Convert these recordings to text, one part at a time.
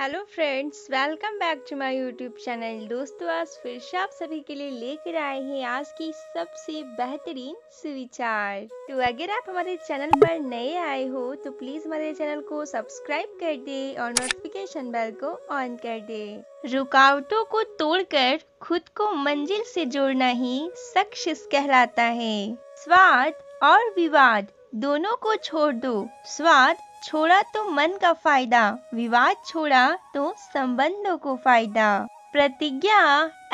Hello friends, welcome back to my YouTube channel. दोस्तों, आज फिर से आप सभी के लिए लेकर आए हैं आज की सबसे बेहतरीन सुविचार। तो अगर आप हमारे चैनल पर नए आए हो तो प्लीज हमारे चैनल को सब्सक्राइब कर दें और नोटिफिकेशन बेल को ऑन कर दें। रुकावटों को तोड़कर खुद को मंजिल से जोड़ना ही सक्सेस कहलाता है। स्वाद और विवाद दोनों को छोड़ दो। स्वाद छोड़ा तो मन का फायदा, विवाद छोड़ा तो संबंधों को फायदा। प्रतिज्ञा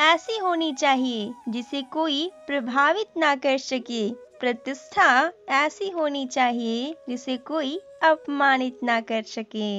ऐसी होनी चाहिए जिसे कोई प्रभावित ना कर सके। प्रतिष्ठा ऐसी होनी चाहिए जिसे कोई अपमानित ना कर सके।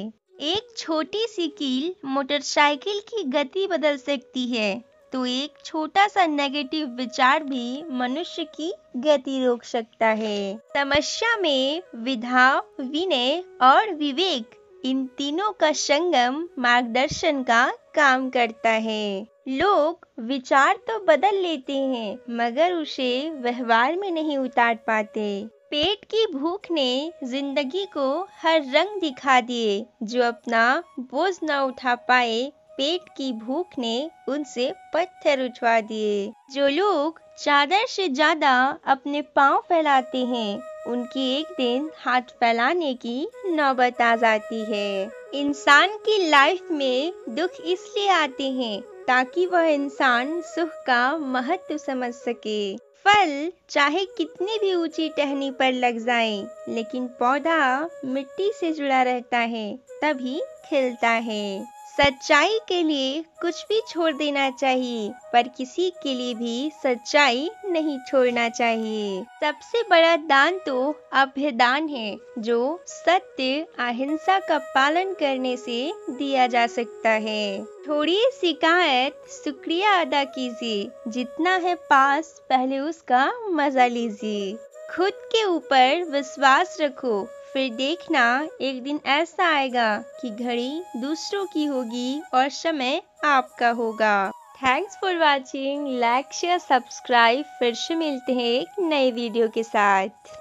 एक छोटी सी कील मोटरसाइकिल की गति बदल सकती है, तो एक छोटा सा नेगेटिव विचार भी मनुष्य की गति रोक सकता है। समस्या में विधा, विनय और विवेक, इन तीनों का संगम मार्गदर्शन का काम करता है। लोग विचार तो बदल लेते हैं मगर उसे व्यवहार में नहीं उतार पाते। पेट की भूख ने जिंदगी को हर रंग दिखा दिए। जो अपना बोझ न उठा पाए, पेट की भूख ने उनसे पत्थर उठवा दिए। जो लोग चादर से ज्यादा अपने पाँव फैलाते हैं, उनकी एक दिन हाथ फैलाने की नौबत आ जाती है। इंसान की लाइफ में दुख इसलिए आते हैं ताकि वह इंसान सुख का महत्व समझ सके। फल चाहे कितनी भी ऊंची टहनी पर लग जाए, लेकिन पौधा मिट्टी से जुड़ा रहता है तभी खिलता है। सच्चाई के लिए कुछ भी छोड़ देना चाहिए, पर किसी के लिए भी सच्चाई नहीं छोड़ना चाहिए। सबसे बड़ा दान तो अभ्यदान है, जो सत्य अहिंसा का पालन करने से दिया जा सकता है। थोड़ी शिकायत, शुक्रिया अदा कीजिए। जितना है पास, पहले उसका मजा लीजिए। खुद के ऊपर विश्वास रखो, फिर देखना एक दिन ऐसा आएगा कि घड़ी दूसरों की होगी और समय आपका होगा। Thanks for watching. Like, share, subscribe. फिर से मिलते हैं एक नए वीडियो के साथ।